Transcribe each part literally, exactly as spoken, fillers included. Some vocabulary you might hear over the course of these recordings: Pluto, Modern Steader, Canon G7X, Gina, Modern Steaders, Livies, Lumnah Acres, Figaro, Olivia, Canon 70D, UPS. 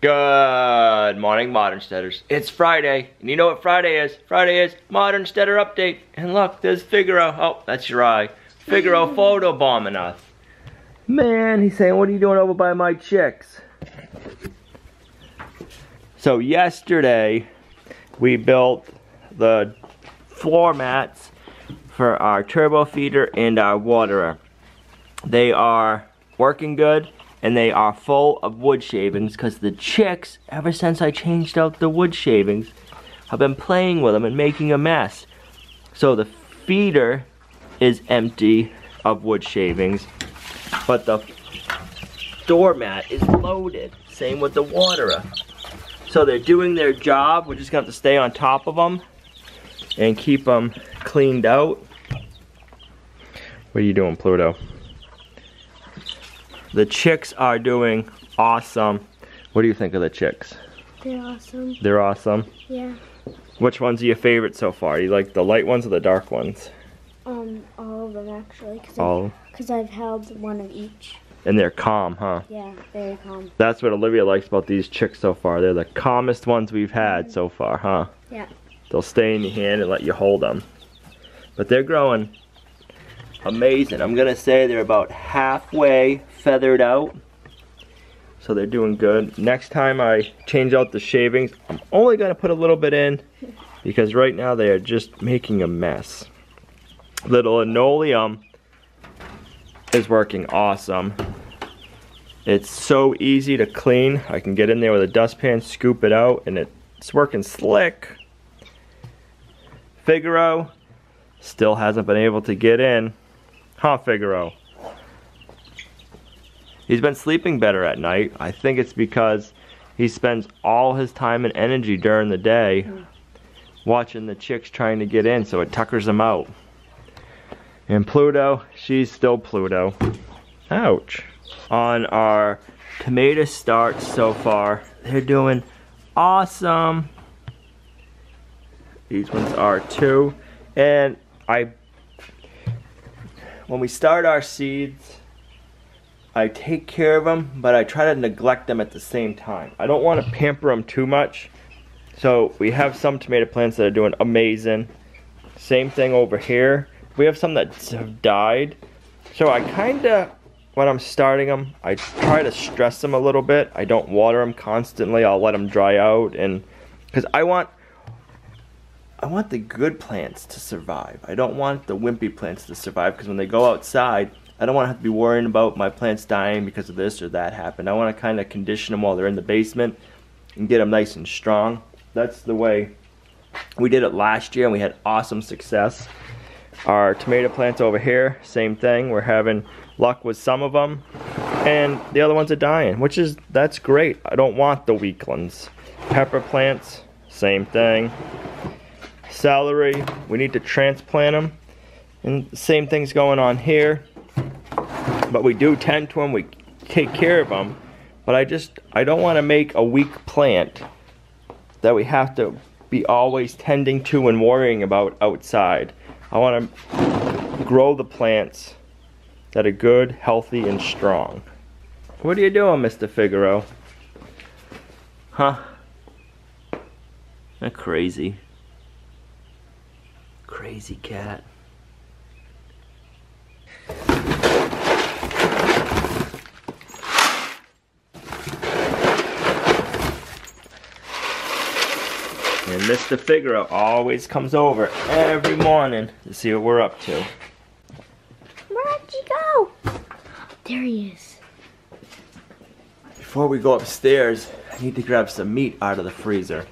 Good morning, Modern Steaders. It's Friday, and you know what Friday is? Friday is Modern Steader Update. And look, there's Figaro. Oh, that's your eye. Figaro photo bombing us. Man, he's saying, what are you doing over by my chicks? So yesterday, we built the floor mats for our turbo feeder and our waterer. They are working good. And they are full of wood shavings because the chicks, ever since I changed out the wood shavings, have been playing with them and making a mess. So the feeder is empty of wood shavings, but the doormat is loaded. Same with the waterer. So they're doing their job. We're just going to have to stay on top of them and keep them cleaned out. What are you doing, Pluto? The chicks are doing awesome. What do you think of the chicks? They're awesome. They're awesome? Yeah. Which ones are your favorite so far? You like the light ones or the dark ones? Um, all of them actually. Cause all? Because I've held one of each. And they're calm, huh? Yeah, very calm. That's what Olivia likes about these chicks so far. They're the calmest ones we've had mm-hmm. so far, huh? Yeah. They'll stay in your hand and let you hold them. But they're growing. Amazing. I'm gonna say they're about halfway feathered out, so they're doing good. Next time I change out the shavings, I'm only gonna put a little bit in because right now they are just making a mess. Little linoleum is working awesome. It's so easy to clean. I can get in there with a dustpan, scoop it out, and it's working slick. Figaro still hasn't been able to get in. Huh, Figaro? He's been sleeping better at night. I think it's because he spends all his time and energy during the day watching the chicks trying to get in, so it tuckers them out. And Pluto, she's still Pluto. Ouch. On our tomato starts so far, they're doing awesome. These ones are too. And I when we start our seeds, I take care of them, but I try to neglect them at the same time. I don't want to pamper them too much. So we have some tomato plants that are doing amazing. Same thing over here. We have some that have died. So I kind of, when I'm starting them, I try to stress them a little bit. I don't water them constantly. I'll let them dry out, and because I want I want the good plants to survive. I don't want the wimpy plants to survive, because when they go outside, I don't want to have to be worrying about my plants dying because of this or that happened. I want to kind of condition them while they're in the basement and get them nice and strong. That's the way we did it last year, and we had awesome success. Our tomato plants over here, same thing. We're having luck with some of them, and the other ones are dying, which is, that's great. I don't want the weak ones. Pepper plants, same thing. Celery, we need to transplant them, and same thing's going on here, but we do tend to them, we take care of them, but I just I don't want to make a weak plant that we have to be always tending to and worrying about outside. I want to grow the plants that are good, healthy, and strong. What are you doing, Mister Figaro? Huh? That's crazy. Crazy cat. And Mister Figaro always comes over every morning to see what we're up to. Where'd you go? There he is. Before we go upstairs, I need to grab some meat out of the freezer.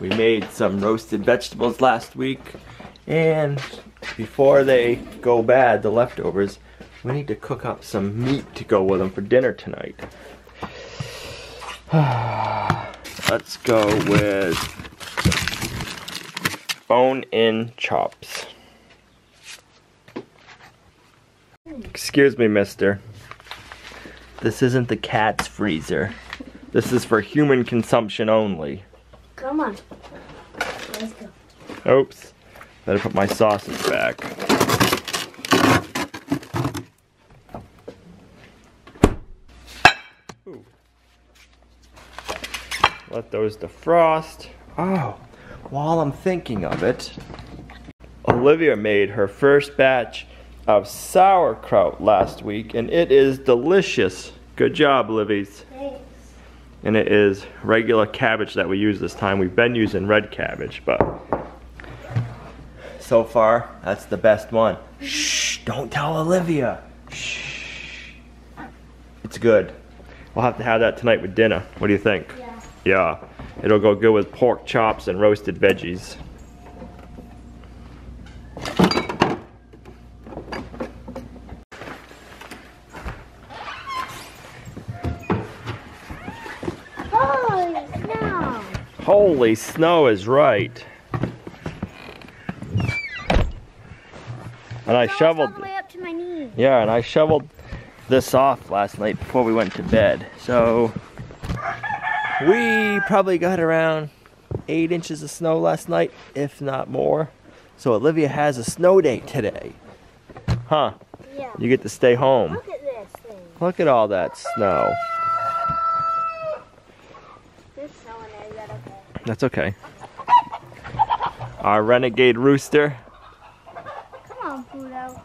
We made some roasted vegetables last week. And before they go bad, the leftovers, we need to cook up some meat to go with them for dinner tonight. Let's go with bone-in chops. Excuse me, mister. This isn't the cat's freezer. This is for human consumption only. Come on. Let's go. Oops. Better put my sausage back. Ooh. let those defrost. Oh, while I'm thinking of it, Olivia made her first batch of sauerkraut last week, and it is delicious. Good job, Livies. Thanks. And it is regular cabbage that we use this time. We've been using red cabbage, but so far, that's the best one. Mm-hmm. Shh, don't tell Olivia. Shh. It's good. We'll have to have that tonight with dinner. What do you think? Yeah. Yeah. It'll go good with pork chops and roasted veggies. Holy snow! Holy snow is right. And I shoveled. All the way up to my knees. Yeah, and I shoveled this off last night before we went to bed. So we probably got around eight inches of snow last night, if not more. So Olivia has a snow day today, huh? Yeah. You get to stay home. Look at this thing. Look at all that snow. There's snow in there. Is that okay? That's okay. Our renegade rooster. Pluto.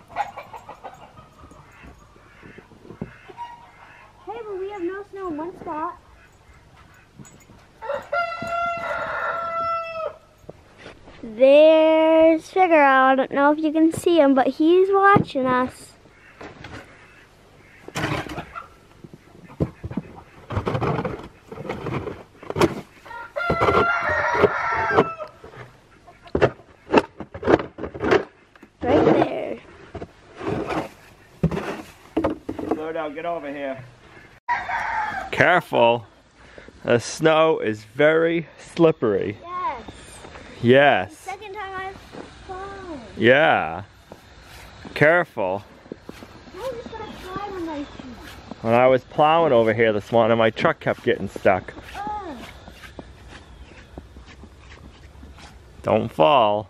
Hey, but we have no snow in one spot. There's Figaro. I don't know if you can see him, but he's watching us. Get over here. Careful. The snow is very slippery. Yes. Yes. The second time I've fallen. Yeah. Careful. I just got a fly on my feet. When I was plowing over here this morning, my truck kept getting stuck. Uh. Don't fall.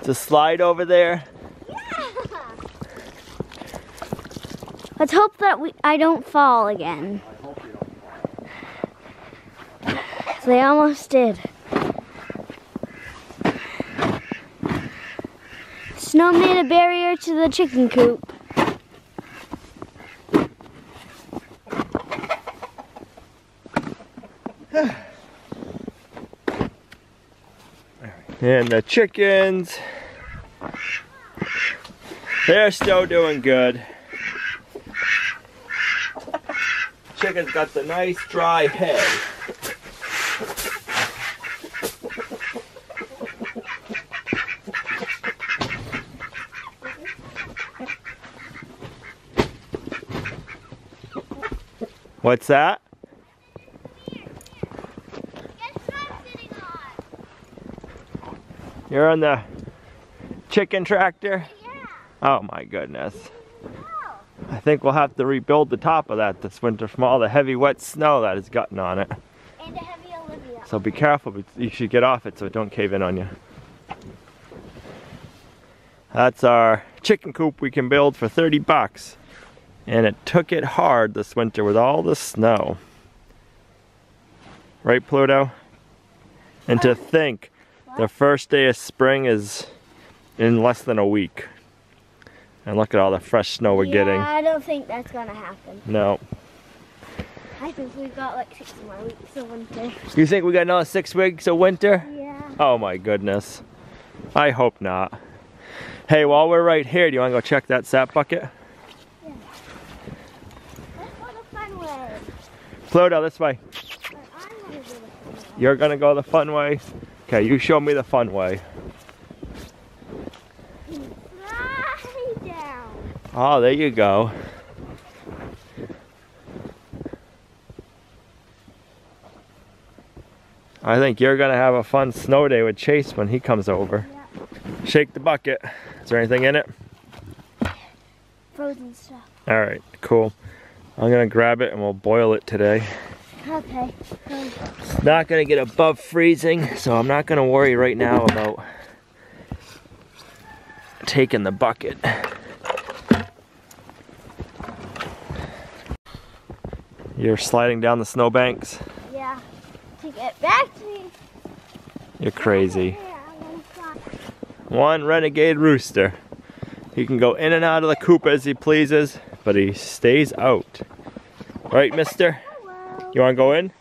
The slide over there. Yeah. Let's hope that we I don't fall again. I hope you don't fall. They almost did. Snow made a barrier to the chicken coop. And the chickens. They're still doing good. Chicken's got the nice dry hay. What's that? Guess what I'm sitting on? You're on the chicken tractor? Oh my goodness. I think we'll have to rebuild the top of that this winter from all the heavy wet snow that has gotten on it. And the heavy Olivia. So be careful, but you should get off it so it don't cave in on you. That's our chicken coop we can build for thirty bucks. And it took it hard this winter with all the snow. Right, Pluto? And to think, the first day of spring is in less than a week. And look at all the fresh snow we're yeah, getting. I don't think that's gonna happen. No. I think we've got like six more weeks of winter. You think we got another six weeks of winter? Yeah. Oh my goodness. I hope not. Hey, while we're right here, do you wanna go check that sap bucket? Yeah. Let's go the fun way. Pluto, this way. But I'm gonna go the fun way. You're gonna go the fun way? Okay, you show me the fun way. Oh, there you go. I think you're gonna have a fun snow day with Chase when he comes over. Yeah. Shake the bucket. Is there anything in it? Frozen stuff. All right, cool. I'm gonna grab it and we'll boil it today. Okay. It's not gonna get above freezing, so I'm not gonna worry right now about taking the bucket. You're sliding down the snowbanks? Yeah, to get back to me. You're crazy. One renegade rooster. He can go in and out of the coop as he pleases, but he stays out. Right, mister? Hello. You wanna go in?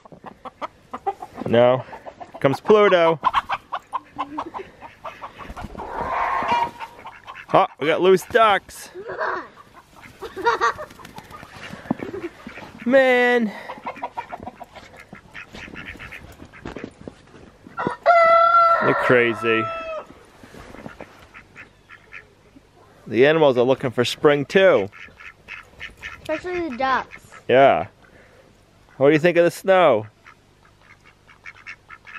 No. Here comes Pluto. Oh, we got loose ducks. Man. They're crazy. The animals are looking for spring too. Especially the ducks. Yeah. What do you think of the snow?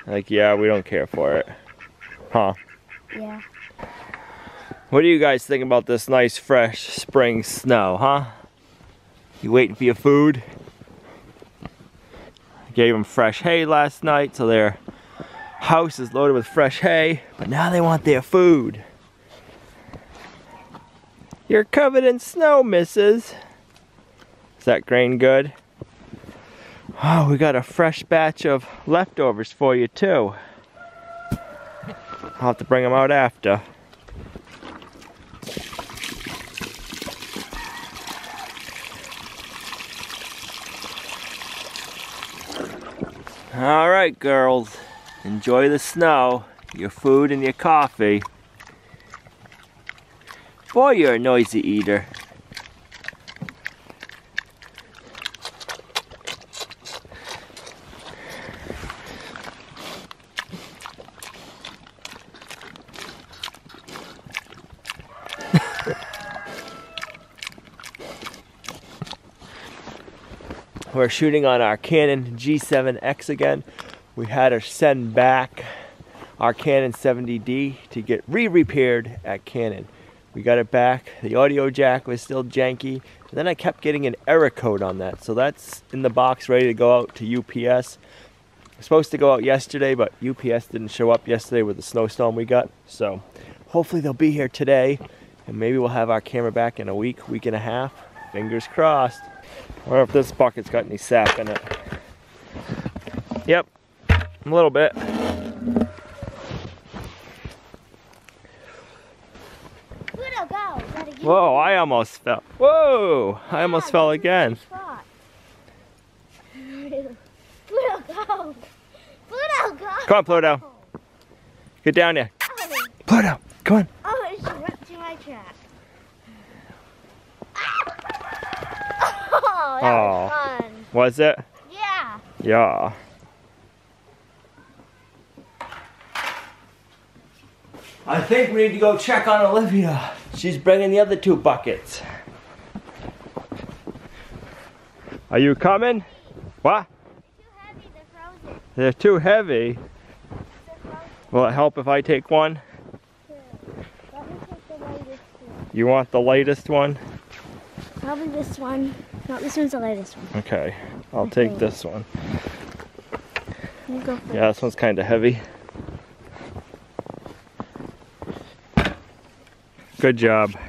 Like, yeah, we don't care for it. Huh? Yeah. What do you guys think about this nice, fresh spring snow, huh? You waiting for your food? I gave them fresh hay last night, so their house is loaded with fresh hay, but now they want their food. You're covered in snow, missus. Is that grain good? Oh, we got a fresh batch of leftovers for you too. I'll have to bring them out after. All right, girls, enjoy the snow, your food and your coffee. Boy, you're a noisy eater. We're shooting on our Canon G seven X again. We had her send back our Canon seventy D to get re-repaired at Canon. We got it back. The audio jack was still janky. And then I kept getting an error code on that. So that's in the box ready to go out to U P S. It was supposed to go out yesterday, but U P S didn't show up yesterday with the snowstorm we got. So hopefully they'll be here today. And maybe we'll have our camera back in a week, week and a half. Fingers crossed. I wonder if this bucket's got any sap in it. Yep, a little bit. Pluto, go. Whoa, I almost fell. Whoa, I almost yeah, fell again. Pluto, go. Pluto, go. Come on, Pluto. Get down here. Oh. Pluto, come on. Oh, she went to my track. Oh, that was fun. Was it? Yeah. Yeah. I think we need to go check on Olivia. She's bringing the other two buckets. Are you coming? What? They're too heavy, they're frozen. They're too heavy? They're frozen. Will it help if I take one? Sure. Let me take the lightest one. You want the lightest one? Probably this one. No, this one's the lightest one. Okay, I'll I take think. this one. You go first. Yeah, this one's kind of heavy. Good job. That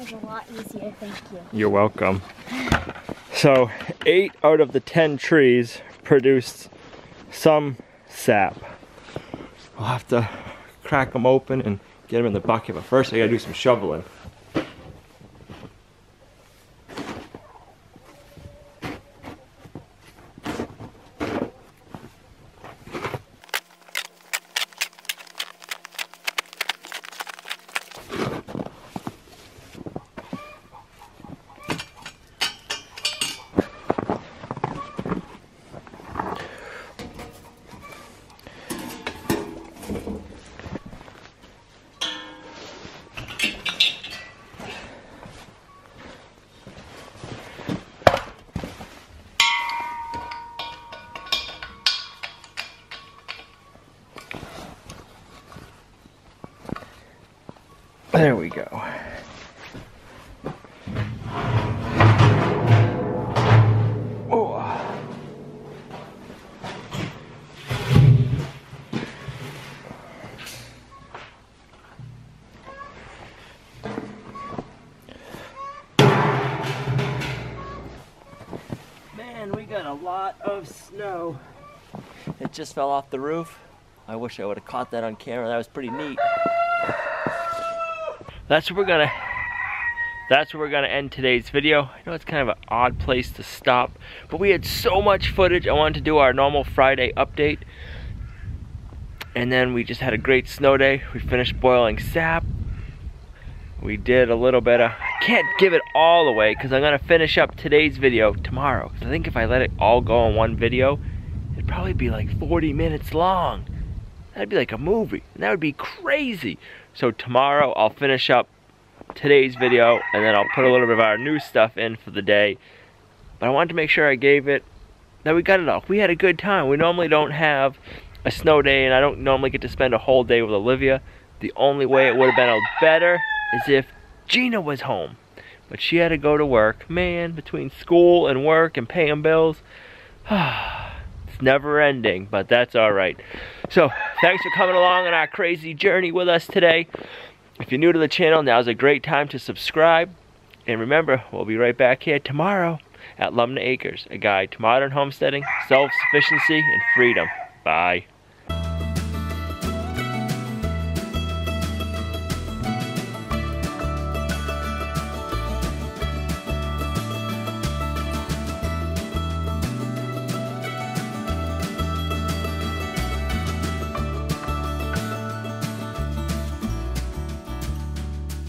was a lot easier, thank you. You're welcome. So, eight out of the ten trees produced some sap. We'll have to crack them open and get them in the bucket, but first I gotta do some shoveling. There we go. Oh. lot of snow. It just fell off the roof. I wish I would have caught that on camera. That was pretty neat. That's where we're gonna, that's where we're gonna end today's video. I know it's kind of an odd place to stop, but we had so much footage. I wanted to do our normal Friday update. And then we just had a great snow day. We finished boiling sap. We did a little bit of, I can't give it all away because I'm gonna finish up today's video tomorrow. Because I think if I let it all go in one video, it'd probably be like forty minutes long. That'd be like a movie, and that would be crazy. So tomorrow I'll finish up today's video and then I'll put a little bit of our new stuff in for the day. But I wanted to make sure I gave it, that we got it all. We had a good time. We normally don't have a snow day, and I don't normally get to spend a whole day with Olivia. The only way it would have been better is if Gina was home. But she had to go to work. Man, between school and work and paying bills, it's never ending, but that's all right. So thanks for coming along on our crazy journey with us today. If you're new to the channel, now's a great time to subscribe. And remember, we'll be right back here tomorrow at Lumnah Acres, a guide to modern homesteading, self-sufficiency, and freedom. Bye.